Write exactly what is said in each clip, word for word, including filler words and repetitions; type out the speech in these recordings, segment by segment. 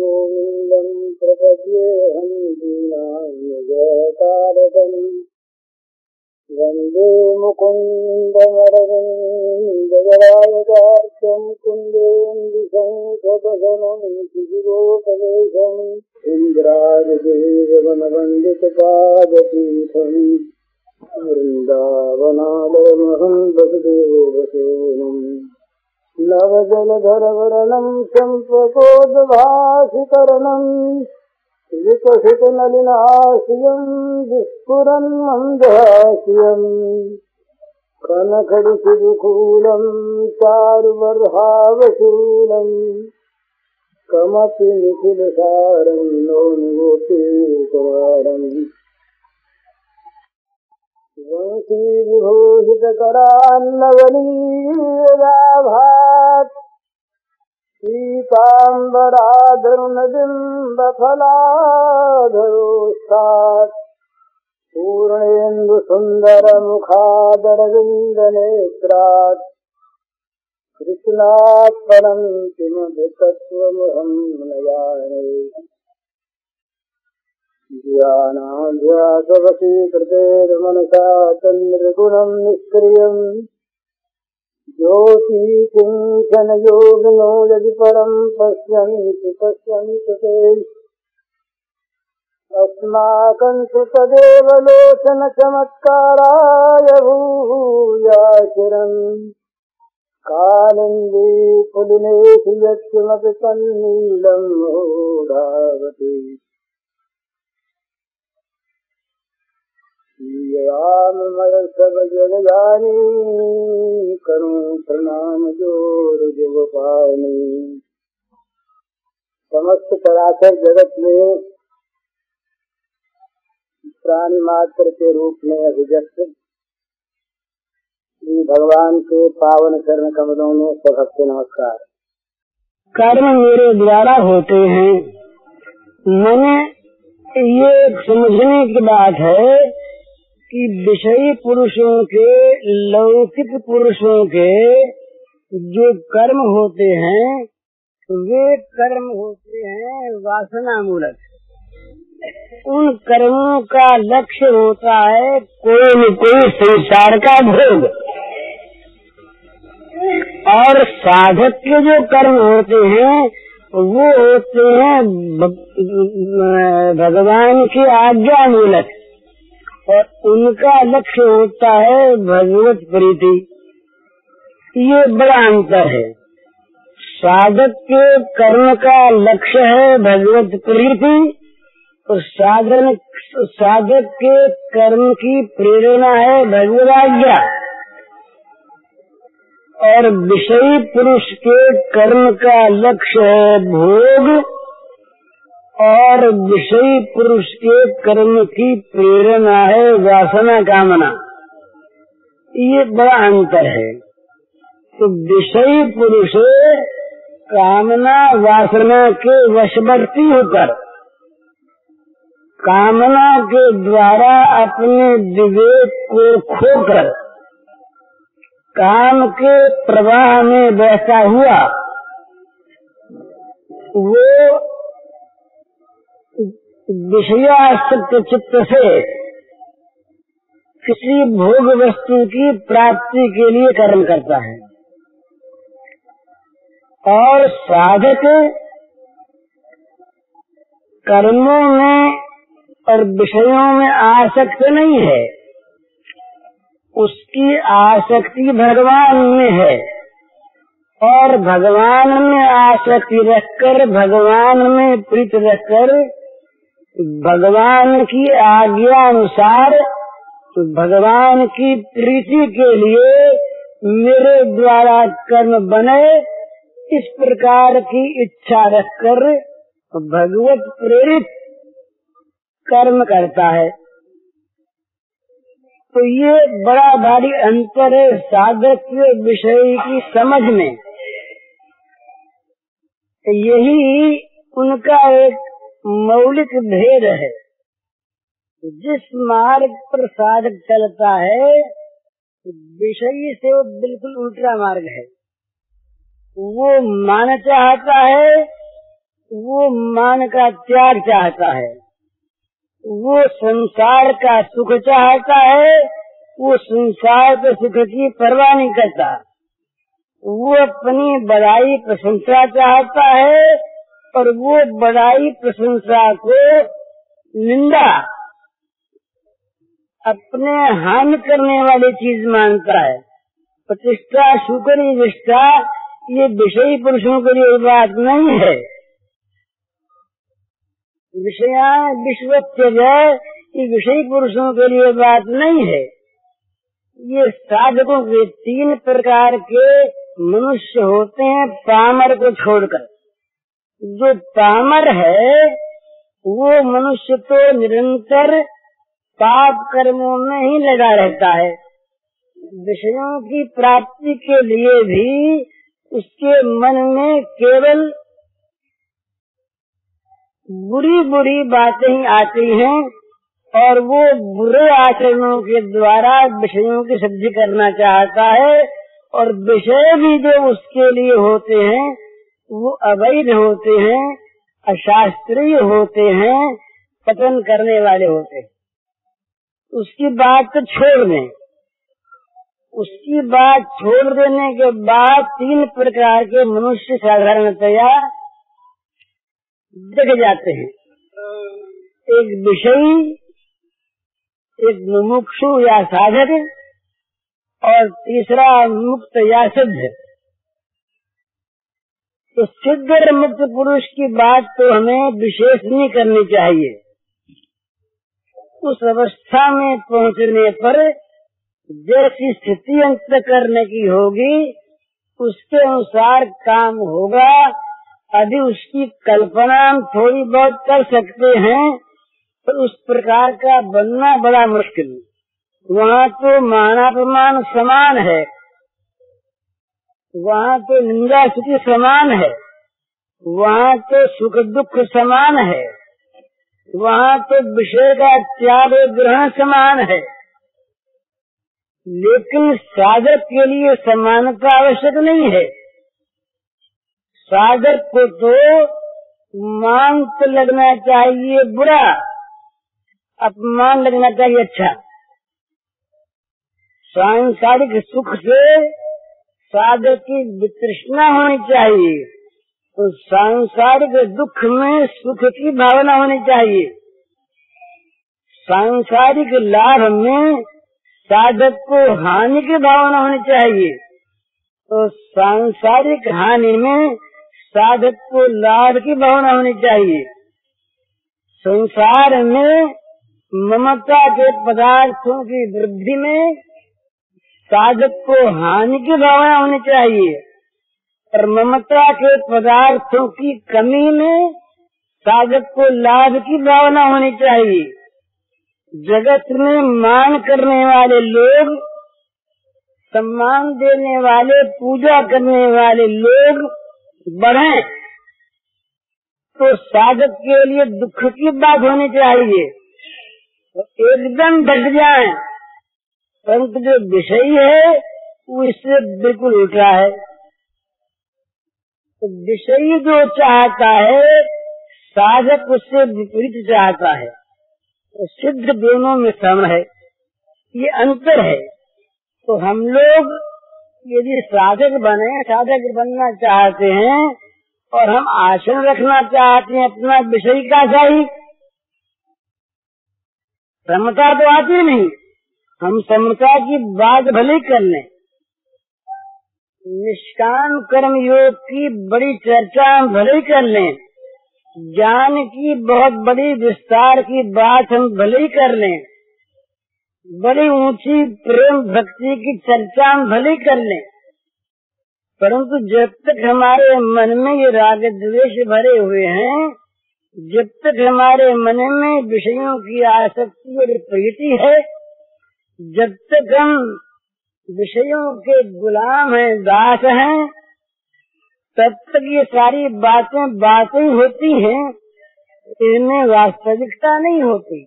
गोविंदम प्रपद्येहं दीनायतारकं वंदे मुकुंदमरविंदगरायकार्थं कुंदेन्दुशङ्खपदनं शिशिरोपवेशं इन्द्रादिदेववनवन्दितपादपीठं वृन्दावनालयमहं वसुदेवो वसोऽहम् नवजलधरवरणं शम्प्रकोदभासिकरणं विकसितनलिनाशियं विस्फुरन्मन्दहास्यं कनखडितुकूलं चारुबर्हावशूलं कमपि निखिलसारं नोनुगोपीकुमारम् वंशी विभूषितकरान्नवनीयदाभात् पीताम्बराधरुणबिम्बफलाधरोष्ठात् पूर्णेन्दुसुन्दरमुखादरविन्दनेत्रात् कृष्णात् परं किमपि तत्त्वमहं न जाने ध्यानाध्यासवशीकृतेर्मनसा तन्निर्गुणं निष्क्रियं ज्योतिकिञ्चन योगिनो यदि परं पश्यन्ति पश्यन्ति ते अस्माकं तु तदेव लोचनचमत्काराय भूयाचिरं कालिन्दि पुलिनेषु यत्किमपि तन्नीलं मोदावति राममय सब जगदानी करूं प्रणाम जोर जुग पानी। समस्त चराचर जगत में प्राणी मात्र के रूप में अभिव्यक्त भगवान के पावन चरण कमलों में सबके नमस्कार। कर्म मेरे द्वारा होते हैं, मैंने ये समझने की बात है कि विषयी पुरुषों के, लौकिक पुरुषों के जो कर्म होते हैं वे कर्म होते हैं वासनामूलक। उन कर्मों का लक्ष्य होता है कोई न कोई संसार का भोग। और साधक के जो कर्म होते हैं वो होते हैं भगवान की आज्ञा मूलक, और उनका लक्ष्य होता है भगवत प्रीति। ये बड़ा अंतर है। साधक के कर्म का लक्ष्य है भगवत प्रीति, और साधन साधक के कर्म की प्रेरणा है भगवत आज्ञा। और विषयी पुरुष के कर्म का लक्ष्य है भोग, और विषयी पुरुष के कर्म की प्रेरणा है वासना कामना। ये बड़ा अंतर है। तो विषयी पुरुष कामना वासना के वशवर्ती होकर कामना के द्वारा अपने विवेक को खोकर काम के प्रवाह में बहता हुआ वो विषयासक्त चित्त से किसी भोग वस्तु की प्राप्ति के लिए कर्म करता है। और साधक कर्मों में और विषयों में आसक्त नहीं है, उसकी आसक्ति भगवान में है। और भगवान में आसक्ति रखकर, भगवान में प्रीति रखकर, भगवान की आज्ञा अनुसार भगवान की प्रीति के लिए मेरे द्वारा कर्म बने, इस प्रकार की इच्छा रखकर भगवत प्रेरित कर्म करता है। तो ये बड़ा भारी अंतर है साधक के विषय की समझ में। यही उनका एक मौलिक भेद है। जिस मार्ग पर साधक चलता है विषयी से वो बिल्कुल उल्टा मार्ग है। वो मान चाहता है वो मान का त्याग चाहता है, वो संसार का सुख चाहता है, वो संसार के सुख की परवाह नहीं करता, वो अपनी बड़ाई प्रशंसा चाहता है और वो बड़ाई प्रशंसा को निंदा अपने हानि करने वाली चीज मानता है। प्रतिष्ठा शुक्र निष्ठा ये विषयी पुरुषों के लिए बात नहीं है। विषया विश्व त्यज ये विषयी पुरुषों के लिए बात नहीं है। ये साधकों के तीन प्रकार के मनुष्य होते हैं पामर को छोड़कर। जो पामर है वो मनुष्य तो निरंतर पाप कर्मों में ही लगा रहता है। विषयों की प्राप्ति के लिए भी उसके मन में केवल बुरी बुरी बातें ही आती हैं और वो बुरे आचरणों के द्वारा विषयों की सिद्धि करना चाहता है और विषय भी जो उसके लिए होते हैं वो अवैध होते हैं, अशास्त्रीय होते हैं, पतन करने वाले होते हैं। उसकी बात तो छोड़ दें। उसकी बात छोड़ देने के बाद तीन प्रकार के मनुष्य साधारणतया दिख जाते हैं। एक विषयी, एक मुमुक्षु या साधक और तीसरा मुक्त या सिद्ध। तो सिद्ध और मुक्त पुरुष की बात तो हमें विशेष नहीं करनी चाहिए। उस अवस्था में पहुंचने पर जैसी स्थिति अंत करने की होगी उसके अनुसार काम होगा। अभी उसकी कल्पना हम थोड़ी बहुत कर सकते हैं पर उस प्रकार का बनना बड़ा मुश्किल। वहाँ तो मानापमान समान है, वहाँ तो निंदा स्तुति समान है, वहाँ तो सुख दुख समान है, वहाँ तो विषय का त्याग ग्रहण समान है। लेकिन साधक के लिए समानता आवश्यक नहीं है। साधक को तो मान तो लगना चाहिए बुरा, अपमान लगना चाहिए अच्छा। सांसारिक सुख से साधक की वितृष्णा होनी चाहिए और सांसारिक दुख में सुख की भावना होनी चाहिए। सांसारिक लाभ में साधक को हानि की भावना होनी चाहिए और सांसारिक हानि में साधक को लाभ की भावना होनी चाहिए। संसार में ममता के पदार्थों की वृद्धि में साधक को हानि की भावना होनी चाहिए और ममता के पदार्थों की कमी में साधक को लाभ की भावना होनी चाहिए। जगत में मान करने वाले लोग, सम्मान देने वाले, पूजा करने वाले लोग बढ़े तो साधक के लिए दुख की बात होनी चाहिए। एकदम ढक जाए परंतु जो विषयी है वो इससे बिल्कुल उल्टा है। तो विषयी जो चाहता है साधक उससे विपरीत चाहता है। तो सिद्ध दोनों में सम है, ये अंतर है। तो हम लोग यदि साधक बने, साधक बनना चाहते हैं और हम आचरण रखना चाहते हैं अपना विषय का सही, समता तो आती नहीं। हम समता की बात भले कर लें। निष्काम कर्म योग की बड़ी चर्चा हम भले कर लें, ज्ञान की बहुत बड़ी विस्तार की बात हम भले कर लें, बड़ी ऊंची प्रेम भक्ति की चर्चा हम भले कर लें, परंतु जब तक हमारे मन में ये राग द्वेष भरे हुए हैं, जब तक हमारे मन में विषयों की आसक्ति और प्रीति है, जब तक हम विषयों के गुलाम हैं, दास हैं, तब तक ये सारी बातें बातें होती हैं, इनमें वास्तविकता नहीं होती।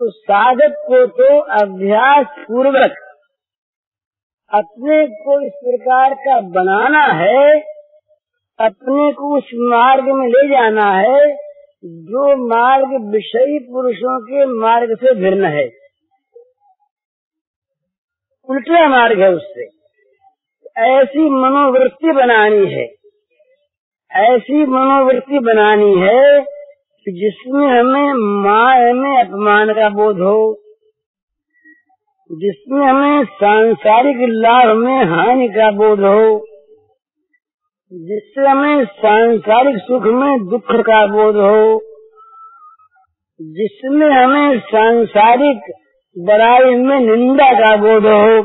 तो साधक को तो अभ्यास पूर्वक अपने को इस प्रकार का बनाना है अपने को उस मार्ग में ले जाना है जो मार्ग विषयी पुरुषों के मार्ग से भिन्न है, उल्टा मार्ग है उससे। ऐसी मनोवृत्ति बनानी है, ऐसी मनोवृत्ति बनानी है कि जिसमें हमें माया में अपमान का बोध हो, जिसमें हमें सांसारिक लाभ में हानि का बोध हो, जिससे हमें सांसारिक सुख में दुख का बोध हो, जिसमें हमें सांसारिक बड़ाई में निंदा का बोध हो।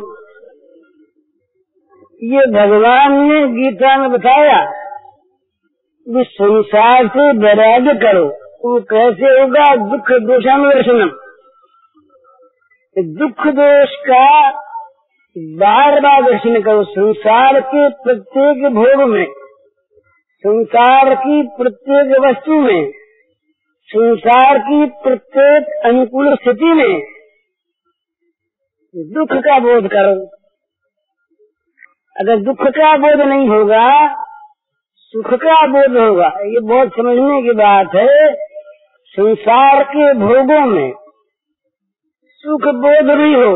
ये भगवान ने गीता में बताया कि संसार से वैराग्य करो। वो कैसे होगा? दुख दोषानुदर्शनम। दुख दोष का बार बार दर्शन करो। संसार के प्रत्येक भोग में, संसार की प्रत्येक वस्तु में, संसार की प्रत्येक अनुकूल स्थिति में दुख का बोध करो। अगर दुख का बोध नहीं होगा, सुख का बोध होगा। ये बहुत समझने की बात है। संसार के भोगों में सुख बोध भी हो,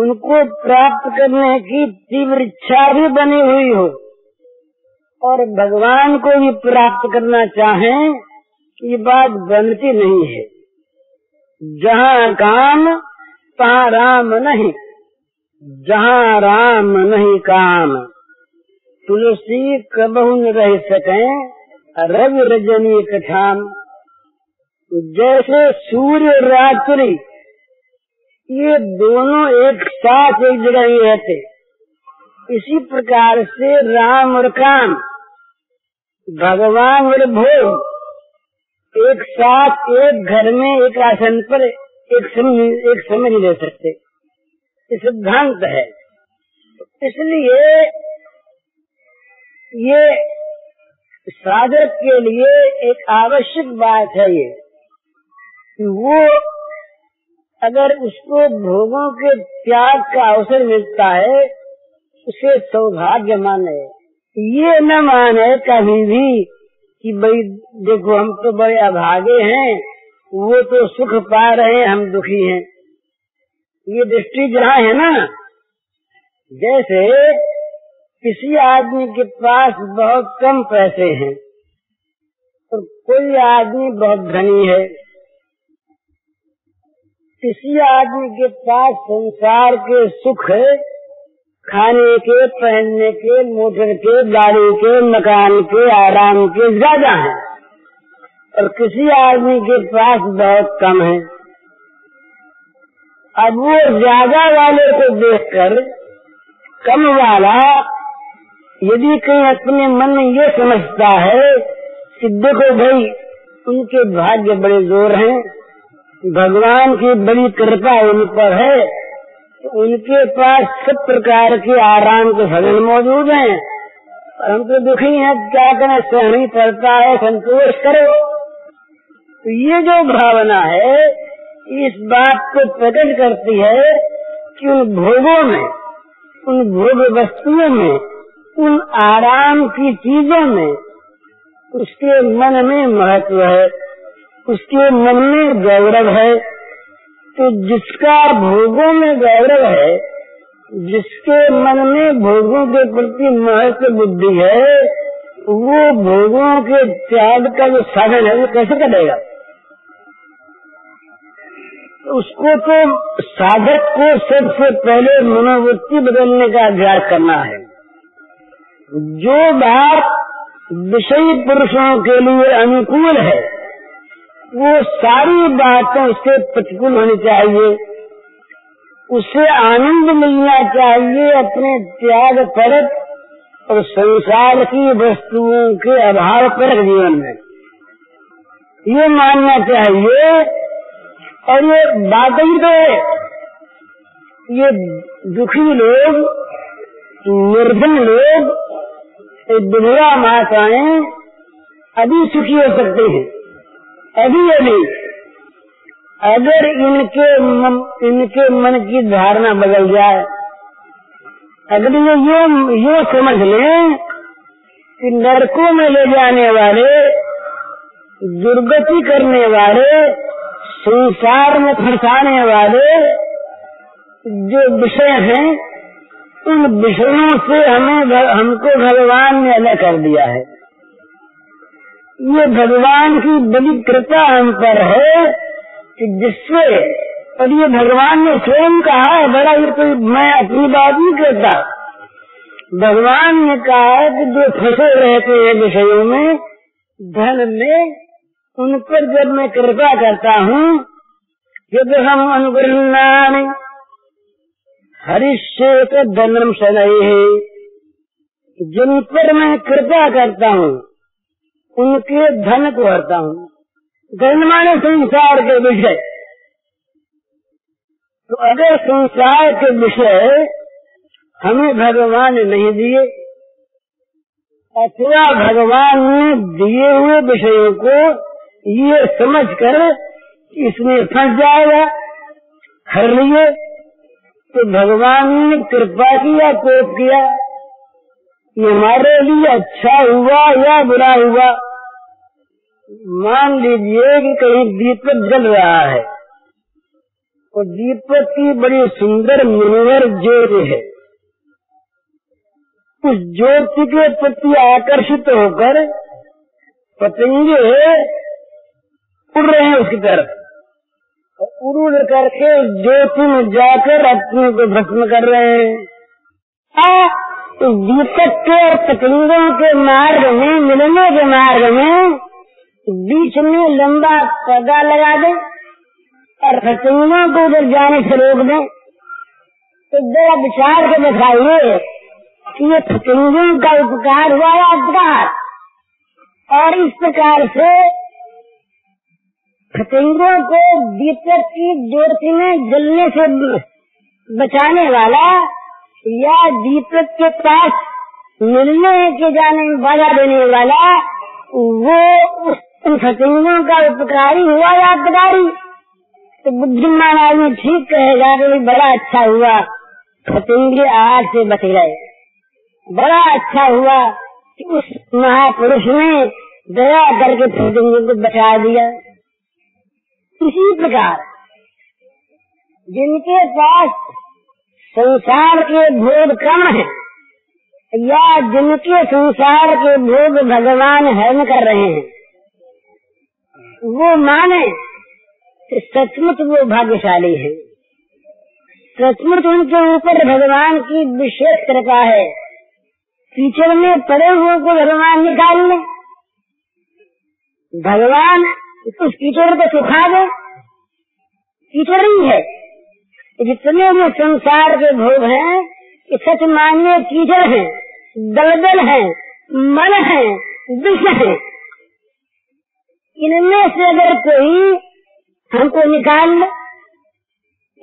उनको प्राप्त करने की तीव्र इच्छा भी बनी हुई हो और भगवान को भी प्राप्त करना चाहें, ये बात बनती नहीं है। जहाँ काम तहाँ राम नहीं, जहाँ राम नहीं काम। तुलसी कबहु न रह सकें रवि रजनी कठाम। जैसे सूर्य रात्रि ये दोनों एक साथ एक जगह ही रहते, इसी प्रकार से राम और काम, भगवान और भोग एक साथ एक घर में एक आसन पर एक समय एक समय नहीं रह सकते। ये सिद्धांत है। इसलिए ये साधक के लिए एक आवश्यक बात है ये कि वो, अगर उसको भोगों के त्याग का अवसर मिलता है, उसे सौभाग्य माने। ये न माने कभी भी कि भाई देखो हम तो बड़े अभागे हैं, वो तो सुख पा रहे हैं, हम दुखी हैं। ये दृष्टि जहाँ है ना, जैसे किसी आदमी के पास बहुत कम पैसे हैं और कोई आदमी बहुत धनी है, किसी आदमी के पास संसार के सुख, खाने के, पहनने के, मोटर के, गाड़ी के, मकान के, आराम के ज्यादा है और किसी आदमी के पास बहुत कम है। अब वो ज्यादा वाले को देखकर कम वाला यदि कहीं अपने मन में ये समझता है कि देखो भाई उनके भाग्य बड़े जोर हैं, भगवान की बड़ी कृपा उन पर है, उनके पास सब प्रकार के आराम के साधन मौजूद हैं, हम तो दुखी हैं, क्या करें, सहनी पड़ता है, संतोष करो। तो ये जो भावना है, इस बात को प्रकट करती है कि उन भोगों में, उन भोग वस्तुओं में, उन आराम की चीजों में उसके मन में महत्व है, उसके मन में गौरव है। तो जिसका भोगों में गौरव है, जिसके मन में भोगों के प्रति महत्व बुद्धि है, वो भोगों के त्याग का जो साधन है वो कैसे करेगा? उसको तो, साधक को सबसे पहले मनोवृत्ति बदलने का अभ्यास करना है। जो बात विषयी पुरुषों के लिए अनुकूल है, वो सारी बातें उसके प्रतिकूल होनी चाहिए। उसे आनंद मिलना चाहिए अपने त्याग पर और संसार की वस्तुओं के अभाव पर जीवन में, ये मानना चाहिए। और ये बात ही तो है, ये दुखी लोग, निर्धन लोग, विधवा माताएं अभी सुखी हो सकते हैं, अभी अभी अगर इनके मन, इनके मन की धारणा बदल जाए, अगर ये ये समझ लें कि नरकों में ले जाने वाले, दुर्गति करने वाले, संसार में फंसाने वाले जो विषय हैं, उन विषयों से हमें हमको भगवान ने अलग कर दिया है। ये भगवान की बड़ी कृपा हम पर है कि जिससे, और ये भगवान ने स्वयं कहा है, बड़ा ये कोई मैं अपनी बात नहीं कहता, भगवान ने कहा है कि जो फंसे रहते हैं विषयों में, धन में, उन पर जब मैं कृपा करता हूँ, जब हम अनुग्रहणानि हरिश्चेत धनम शनैहि, जिन पर मैं कृपा करता हूँ उनके धन को हरता हूँ। धन माने संसार के विषय। तो अगर संसार के विषय हमें भगवान नहीं दिए, अथवा भगवान ने दिए हुए विषयों को ये समझकर इसमें फंस जाएगा हर लिए, तो भगवान ने कृपा किया, कोप किया, ये हमारे लिए अच्छा हुआ या बुरा हुआ। मान लीजिए कि कहीं दीपक जल रहा है और दीपक की बड़ी सुंदर मनोहर ज्योति है, उस ज्योति के प्रति आकर्षित होकर पतंगे उड़ रहे हैं उसकी तरफ, और उड़ करके ज्योति में जाकर अपने को भस्म कर रहे हैं। आ, दीपक के और पतंगों के मार्ग में, मिलने के मार्ग में बीच में लंबा पर्दा लगा दे और पतंगों को उधर जाने से रोक दे, तो जरा विचार के दिखाइए कि ये पतंगों का उपकार हुआ या अपकार। और इस प्रकार से पतंगों को दीपक की ज्योति में जलने से बचाने वाला या दीपक के पास मिलने के जाने बाधा देने वाला, वो उन फतेंगों का उपकारी हुआ या अपकारी। तो बुद्धिमान आदमी ठीक कहेगा कि बड़ा अच्छा हुआ फतेंगे आग से बच गए, बड़ा अच्छा हुआ कि उस महापुरुष ने दया करके फतेंगे को बचा दिया। इसी प्रकार जिनके पास संसार के भोग कम है, या जिनके संसार के भोग भगवान हरण कर रहे हैं, वो माने कि सचमुच वो भाग्यशाली है। सचमुच उनके ऊपर भगवान की विशेष कृपा है। कीचड़ में पड़े हुए को भगवान निकाल ले, भगवान उस कीचड़ को सुखा दे। कीचड़ ही है, जितने भी संसार के भोग हैं, सच मानिए कीचड़ है, दलदल है, मन है, विष है। इनमें से अगर कोई हमको निकाल ले,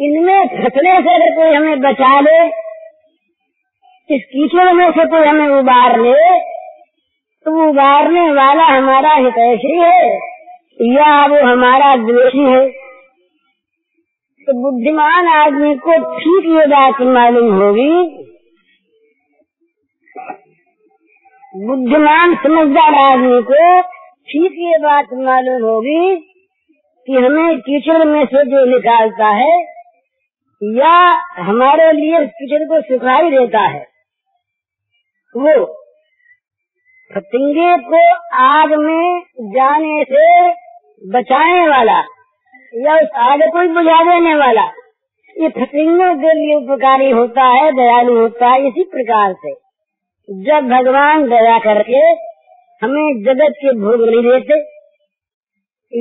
इनमें फंसने से अगर कोई हमें बचा ले, इस कीचड़ में से कोई हमें उबार ले, तो उबारने वाला हमारा हितैषी है या वो हमारा द्वेषी है। तो बुद्धिमान आदमी को ठीक ये बात मालूम होगी, बुद्धिमान समझदार आदमी को ठीक ये बात मालूम होगी कि हमें कीचड़ में से जो निकालता है या हमारे लिए कीचड़ को सुखाई देता है, वो फतिंगे को आग में जाने से बचाने वाला या उस आग को बुझा देने वाला, ये फतिंगों के लिए उपकारी होता है, दयालु होता है। इसी प्रकार से जब भगवान दया करके हमें जगत के भोग नहीं देते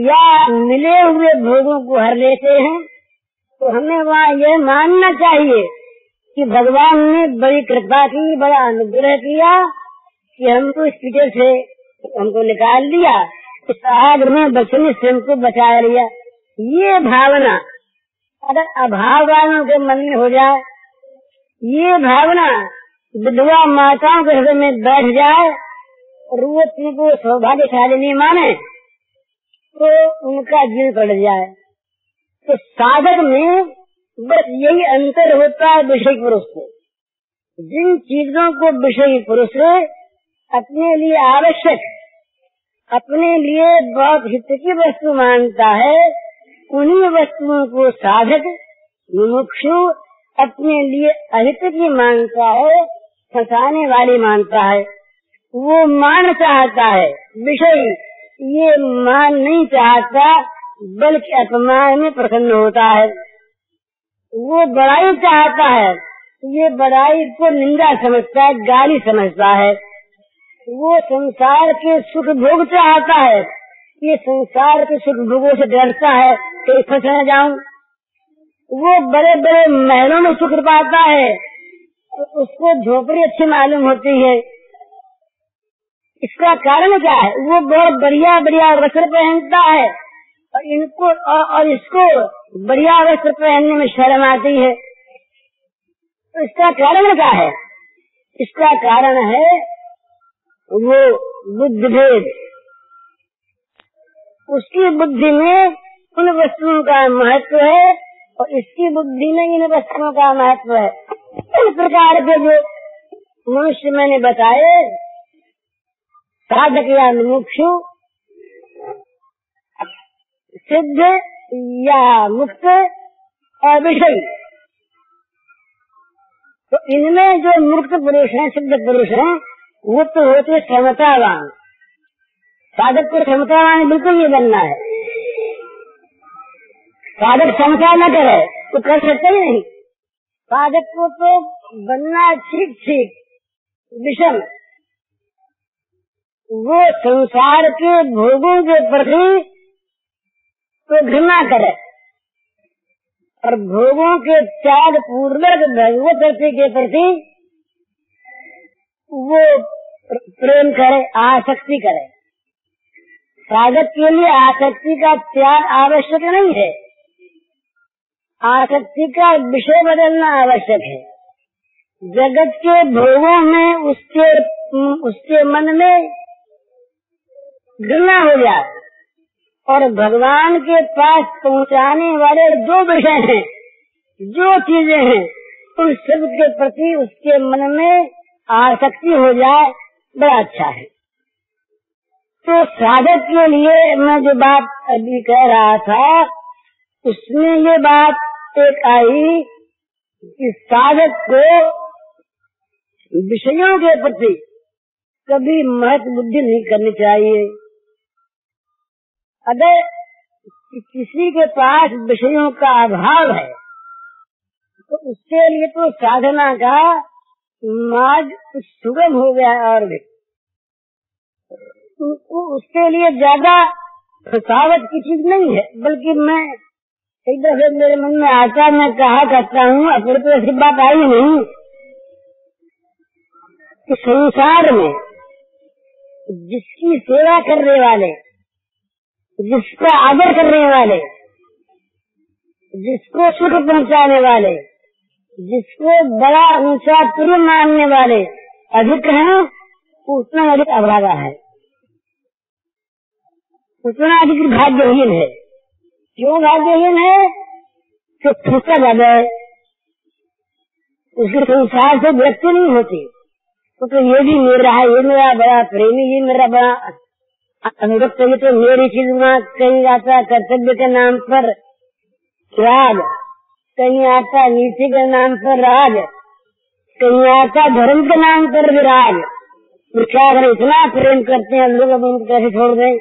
या मिले हुए भोगों को हर लेते हैं, तो हमें वहाँ यह मानना चाहिए कि भगवान ने बड़ी कृपा की, बड़ा अनुग्रह किया कि हमको इस कीचड़ से हमको निकाल लिया, इस आग में बचने से हमको बचा लिया। ये भावना अगर अभाव वालों के मन में हो जाए, ये भावना विधवा माताओं के हृदय में बैठ जाए और वो अपने को सौभाग्यशाली नहीं माने, तो उनका दिल पड़ जाए। तो साधक में बस यही अंतर होता है विषय पुरुष से। जिन चीजों को विषय पुरुष अपने लिए आवश्यक, अपने लिए बहुत हित की वस्तु मानता है, उन्हीं वस्तुओं को साधक मुमुक्षु अपने लिए अहित की मानता है, फंसाने वाली मानता है। वो मान चाहता है, विषय ये मान नहीं चाहता, बल्कि अपमान में प्रसन्न होता है। वो बड़ाई चाहता है, ये बड़ाई को निंदा समझता है, गाली समझता है। वो संसार के सुख भोग चाहता है, ये संसार के सुख भोगों से डरता है कि फंस न जाऊं। वो बड़े बड़े महलों में सुख पाता है, उसको झोपड़ी अच्छी मालूम होती है। इसका कारण क्या है? वो बहुत बढ़िया बढ़िया वस्त्र पहनता है और इनको और इसको बढ़िया वस्त्र पहनने में शर्म आती है। इसका कारण क्या है? इसका कारण है वो बुद्धि भेद। उसकी बुद्धि में उन वस्तुओं का महत्व है और इसकी बुद्धि में इन वस्तुओं का महत्व है। इस प्रकार के जो मनुष्य मैंने बताए, साधक या मुमुक्षु, सिद्ध या मुक्त और विषयी, तो इनमें जो मुक्त पुरुष हैं, सिद्ध पुरुष हैं, वो तो होते क्षमतावान। साधक को क्षमतावान बिल्कुल नहीं बनना है। साधक क्षमता न करे तो कर सकते ही नहीं। साधक को तो बनना ठीक ठीक विषम। वो संसार के भोगों के प्रति तो घृणा करे और भोगों के त्याग पूर्वक भगवत भक्ति के प्रति वो प्रेम करे, आसक्ति करे। साधक के लिए आसक्ति का त्याग आवश्यक नहीं है, आसक्ति का विषय बदलना आवश्यक है। जगत के भोगों में उसके उसके मन में घृणा हो जाए और भगवान के पास पहुंचाने वाले जो विषय हैं, जो चीजें हैं, उन सब के प्रति उसके मन में आसक्ति हो जाए, बड़ा अच्छा है। तो साधक के लिए मैं जो बात अभी कह रहा था, उसमें ये बात एक आई कि साधक को विषयों के प्रति कभी महत्व बुद्धि नहीं करनी चाहिए। अगर किसी के पास विषयों का अभाव है तो उसके लिए तो साधना का मार्ग सुगम हो गया है, और भी उसके लिए ज्यादा रुकावट की चीज नहीं है। बल्कि मैं एक दफे मेरे मन में आता, मैं कहा करता हूँ, अपने तो ऐसी बात आई नहीं कि संसार में जिसकी सेवा करने वाले, जिसका आदर करने वाले, जिसको सुख पहुँचाने वाले, जिसको बड़ा ऊंचा प्रिय मानने वाले अधिक है, उतना अधिक अभागा है, उतना अधिक भाग्यहीन है। क्यों भाग्यहीन है? तो फंसा ज्यादा है, उसके संसार से व्यक्ति नहीं होती। तो, तो ये भी मेरा है, ये मेरा बड़ा प्रेमी, ये मेरा बड़ा अनुरक्त, ये तो मेरी चीज वहाँ कहीं आता कर्तव्य के नाम पर त्याग, कहीं आता नीति के नाम पर राज, कहीं आता धर्म के नाम पर विराज। क्या अगर इतना प्रेम करते हैं लोग, अब उनको कैसे छोड़ दें?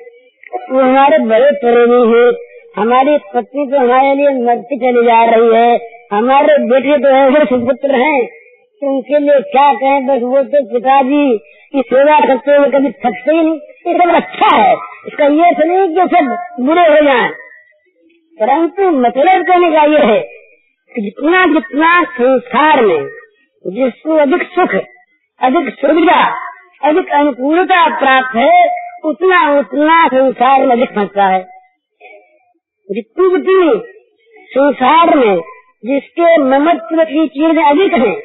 वो हमारे बड़े प्रेमी है, हमारी पत्नी तो हमारे लिए मरती चली जा रही है, हमारे बेटे तो ऐसे सुपुत्र हैं, उनके लिए क्या कहें। बस वो तो पिताजी की सेवा करते हुए कभी थकते ही नहीं। ये सब अच्छा है, इसका ये तो नहीं कि सब बुरे हो जाएं। परंतु मतलब कहने का ये है कि जितना जितना संसार में जिसको अधिक सुख, अधिक सुविधा, अधिक अनुकूलता प्राप्त है, उतना उतना संसार में अधिक फंसता है। जितनी जितनी संसार में जिसके ममत्व की चीजें अधिक है,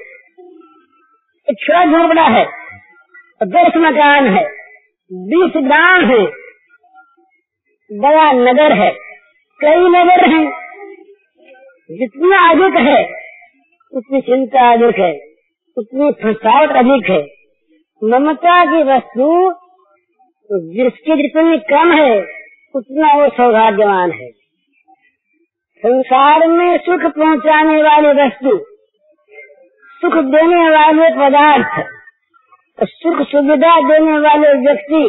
एक छोटा झोपड़ा है, दस मकान है, बीस गांव है, बड़ा नगर है, कई नगर है, जितना अधिक है उतनी चिंता अधिक है, उतनी फसावट अधिक है, ममता की वस्तु जिसकी जितनी कम है उतना वो सौभाग्यवान है। संसार में सुख पहुंचाने वाले वस्तु, सुख देने वाले पदार्थ, सुख सुविधा देने वाले व्यक्ति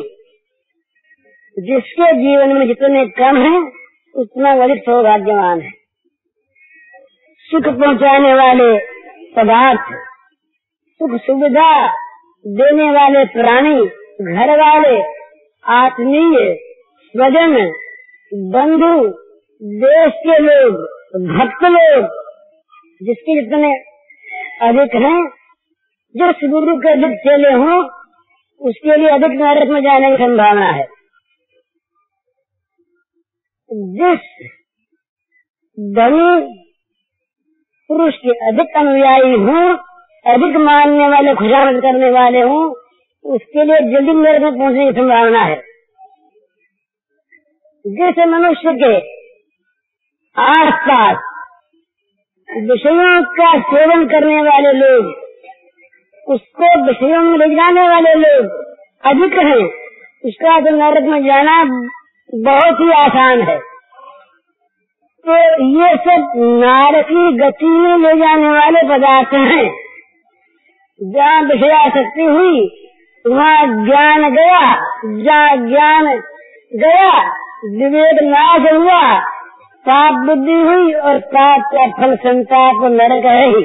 जिसके जीवन में जितने कम है उतना अधिक सौभाग्यवान है। सुख पहुंचाने वाले पदार्थ, सुख सुविधा देने वाले प्राणी, घर वाले, आत्मीय, स्वजन, बंधु, देश के लोग, भक्त लोग जिसके जितने अधिक हैं, जिस गुरु के अधिक चेले हों उसके लिए अधिक नरक में जाने की संभावना है। जिस धनी पुरुष के अधिक अनुयायी हों, अधिक मानने वाले, खुशामद करने वाले हों, उसके लिए जल्दी नरक में पहुंचने की संभावना है। जिस मनुष्य के आस पास विषयों का सेवन करने वाले लोग, उसको विषयों में रिझाने वाले लोग अधिक हैं, उसका तो नरक में जाना बहुत ही आसान है। तो ये सब नारकी गति में ले जाने वाले पदार्थ हैं। जहाँ विषयासक्ति हुई वहाँ ज्ञान गया, जहाँ ज्ञान गया विवेक नाश हुआ, पाप बुद्धि हुई और पाप का फल संताप नरक है ही।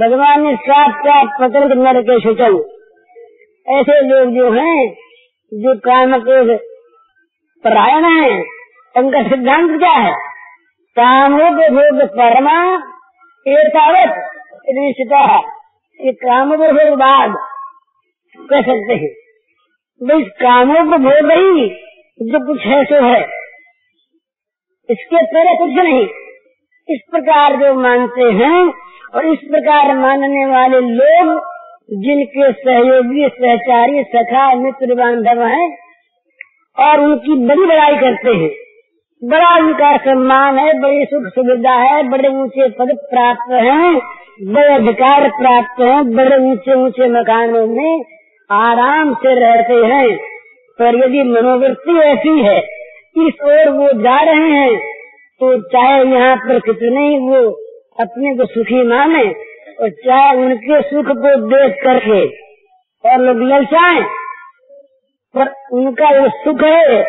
भगवान ने साप का पतंग नरक है शोचन। ऐसे लोग जो हैं, जो काम के परायण हैं, उनका सिद्धांत क्या है? कामोप भोग परमा एतावत निश्चिता। ये कामोप भोग बाद कह सकते हैं, बस कामोप भोग ही जो कुछ है सो है, इसके परे कुछ नहीं। इस प्रकार जो मानते हैं और इस प्रकार मानने वाले लोग जिनके सहयोगी, सहचारी, सखा, मित्र, बांधव हैं और उनकी बड़ी बड़ाई करते हैं, बड़ा उनका सम्मान है, बड़ी सुख सुविधा है, बड़े ऊंचे पद प्राप्त हैं, बड़े अधिकार प्राप्त हैं, बड़े ऊंचे ऊंचे मकानों में आराम से रहते हैं, पर यदि मनोवृत्ति ऐसी है इस ओर वो जा रहे हैं, तो चाहे यहाँ पर कितने वो अपने को सुखी माने और चाहे उनके सुख को देख करके और लोग ललचाएं, पर उनका वो सुख है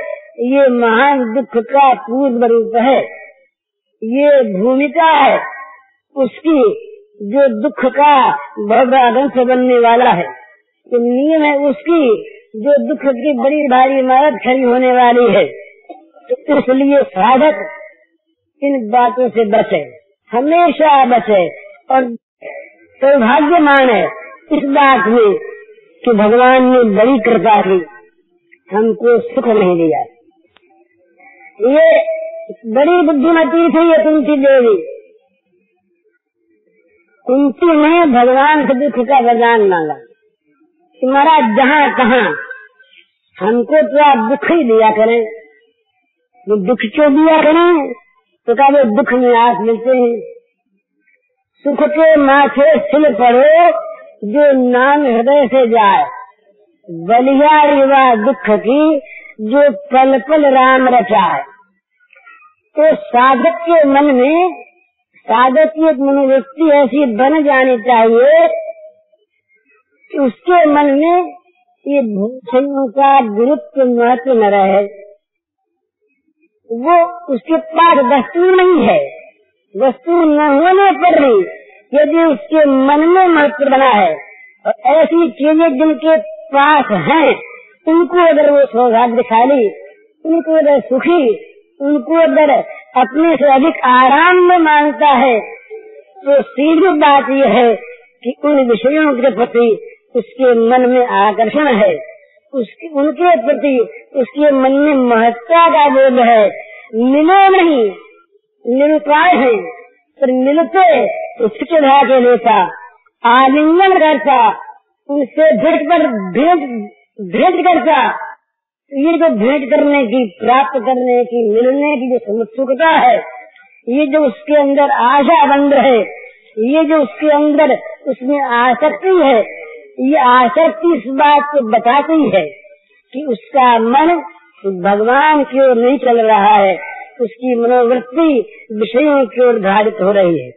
ये महान दुख का पूर्व रूप है। ये भूमिका है उसकी जो दुख का भवरांश बनने वाला है। ये नींव है उसकी जो दुख की बड़ी भारी इमारत खड़ी होने वाली है। तो इसलिए साधक इन बातों से बचे, हमेशा बचे और सौभाग्य माने इस बात में कि भगवान ने बड़ी कृपा की, हमको सुख नहीं दिया। ये बड़ी बुद्धिमती थी ये कुंती देवी। कुंती ने भगवान से दुख का वरदान मांगा कि महाराज जहाँ कहाँ हमको तो आप दुख ही दिया करें। वो दुख क्यों दिया करें? तो क्या वो दुख में आस मिलते हैं? सुख के माथे सिल पड़ो जो नाम हृदय से जाए, बलिया रिवा दुख की जो पल पल राम रचाए। तो साधक के मन में, साधक की एक मनोवृत्ति ऐसी बन जानी चाहिए कि उसके मन में ये भूषणों का गुरुत्व महत्व न रहे। वो उसके पास वस्तु नहीं है, वस्तु न होने पर भी यदि उसके मन में महत्व बना है और ऐसी चीजें जिनके पास हैं उनको अगर वो सौभाग्यशाली, उनको अगर सुखी, उनको अगर अपने से अधिक आराम में मानता है, तो सीधी बात ये है कि उन विषयों के प्रति उसके मन में आकर्षण है, उसके उनके प्रति उसके मन में महत्ता का बोध है। मिले नहीं, निरुपाय है, पर मिलते उसके भाग्य लेता, आलिंगन करता, उनसे भेंट पर भेंट भेंट करता। ये जो भेंट करने की, प्राप्त करने की, मिलने की जो उत्सुकता है, ये जो उसके अंदर आशा बंद है, ये जो उसके अंदर उसमें आसक्ति है, ये आसक्ति इस बात को बताती है कि उसका मन भगवान की ओर नहीं चल रहा है, उसकी मनोवृत्ति विषयों की ओर धारित हो रही है।